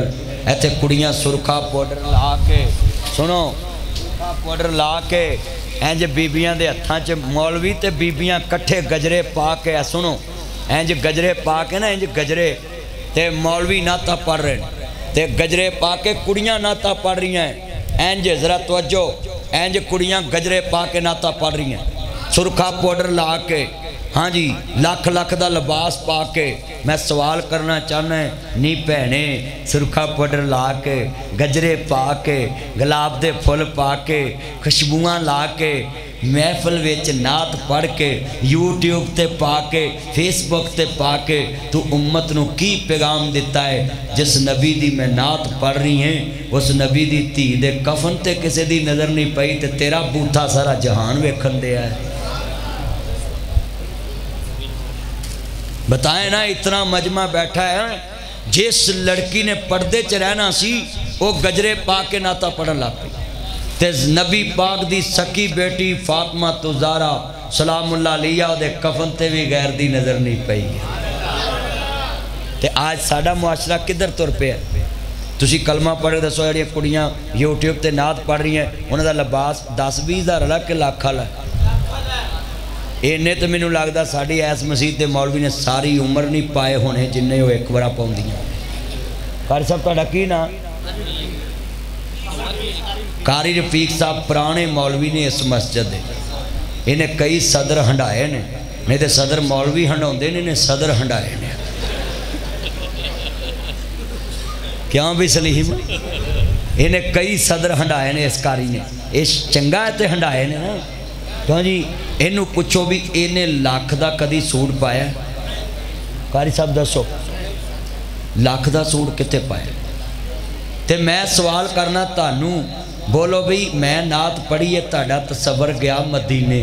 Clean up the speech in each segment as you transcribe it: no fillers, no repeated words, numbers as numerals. Level इतने कुड़ियाँ सुरखा powder ला के, सुनो, सुरखा पाउडर ला के इंज बीबिया के हथा च मौलवी तो बीबिया कट्ठे गजरे पा के, सुनो, इंज गजरे पा के ना, इंज गजरे तो मौलवी नाता पढ़ रहे हैं तो गजरे पा के कुड़ियाँ नाता पढ़ रही हैं, इंज जरा तवज्जो, इंज कुड़ियाँ गजरे पा के नाता पढ़ रही हैं सुरखा पाउडर ला के, हाँ जी, लख लख का लिबास पा के। मैं सवाल करना चाहना नी भैने, सुरखा पाउडर ला के, गजरे पा के, गुलाब के फुल पा के, खुशबुआं ला के, महफिल विच नात पढ़ के, यूट्यूब ते पा के, फेसबुक ते पा के, तू उम्मत नू की पैगाम दिता है? जिस नबी दी मैं नात पढ़ रही हैं उस नबी दी धी दे कफन ते किसी दी नज़र नहीं पई ते तेरा बूथा सारा जहान वेखन दिया है। बताए ना, इतना मजमा बैठा है, जिस लड़की ने पर्दे च रहना सी वो गजरे पा के नाता पढ़न लग पई ते नबी पाक दी सकी बेटी फातिमा तो ज़हरा सलामुल्लाह अलैहा दे कफन ते भी गैर दी नज़र नहीं पई। ते आज साडा मुआशरा किधर तुर पिया? तुसी कलमा पढ़ दसो, जिहड़ियां कुड़ियां यूट्यूब ते नात पढ़ रही हैं उन्हां दा लिबास 10-20 हज़ार अलग के लाख आला। इन्ने तो मैनू लगता साड़ी ऐस मसीह के मौलवी ने सारी उम्र नहीं पाए होने जिन्हें वो एक बार पाँदियाँ। पर साहब तुहाडा की नाम? कारी रफीक साहब पुराने मौलवी ने इस मस्जिद के, इन्हें कई सदर हंडाए ने, नहीं तो सदर मौलवी हंडाते ने, इन्हें सदर हंडाए ने। क्यों भी सलीम? इन्हें कई सदर हंडाए ने इस कारी ने, इस चंगा है तो हंडाए ने ना। क्यों जी? इनू पुछो भी इन्हें लख का कभी सूट पाया? कारी साहब दसो, लख का सूट कितने पाया? तो मैं सवाल करना तानू, बोलो भाई मैं नात पढ़ी है, ताड़ा तसवर गया मदीने,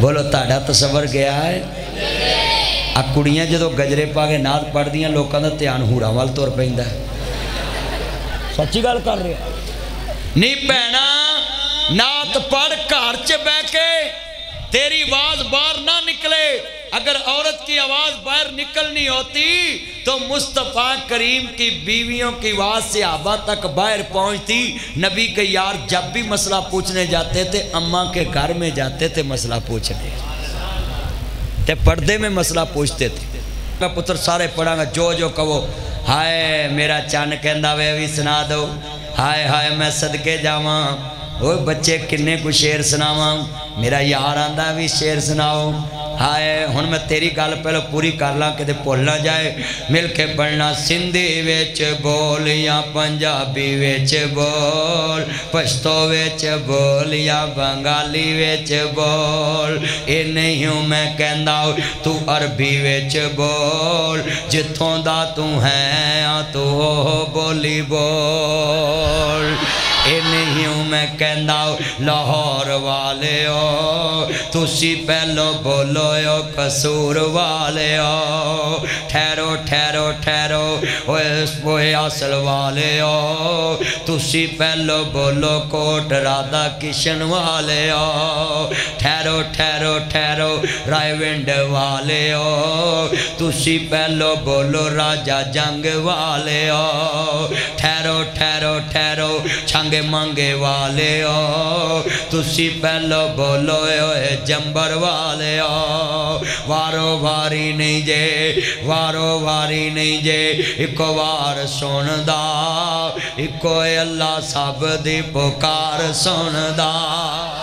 बोलो ताड़ा तसवर गया है। आ कुड़ियाँ जो गजरे पा के नात पढ़दियाँ लोगों का ध्यान हूरा वाल तुर पैंदा है। सच्ची गल कर रहे नहीं भैना, नात पढ़ घर च बह के, तेरी आवाज बाहर ना निकले। अगर औरत की आवाज बाहर निकलनी होती तो मुस्तफ़ा करीम की बीवियों की आवाज से सहाबा तक बाहर पहुंचती। नबी के यार जब भी मसला पूछने जाते थे अम्मा के घर में जाते थे मसला पूछने, ते पर्दे में मसला पूछते थे। मैं पुत्र सारे पढ़ांगा, जो जो कहो, हाय मेरा चन कहंदा वे भी सुना दो, हाय हाय मैं सदके जावां, ओ बच्चे किन्ने को शेर सुनावां, मेरा यार आंदा भी शेर सुनाओ, हाय हुण मैं तेरी गल पहले पूरी कर ला कि भुल ना जाए। मिल के पढ़ना सिंधी विच बोल या पंजाबी विच बोल, पश्तो विच बोल या बंगाली विच बोल, ये नहीं हूँ मैं कहंदा तू अरबी विच बोल, जिथों दा तू है तू हो बोली बोल, ये नहीं हूँ मैं कहंदा लाहौर वाले हो तुसी पहलो बोलो यो कसूर वाले हो, ठहरो ठहरो ठहरो वो असल वाले हो तुसी पहलो बोलो कोट राधा किशन वाले हो, ठहरो ठहरो ठहरो रायविंड वाले हो तुसी पहलो बोलो राजा जंग वाले हो, ठहरो ठहरो ठहरो छांगे मांगे वाले हो तुसी पहलो बोलो यो जंबर वाले हो, वारो वारी नहीं जे, वारो वारी नहीं जे, इको वार सुनदा इको अल्लाह सब दी पुकार सुनदा।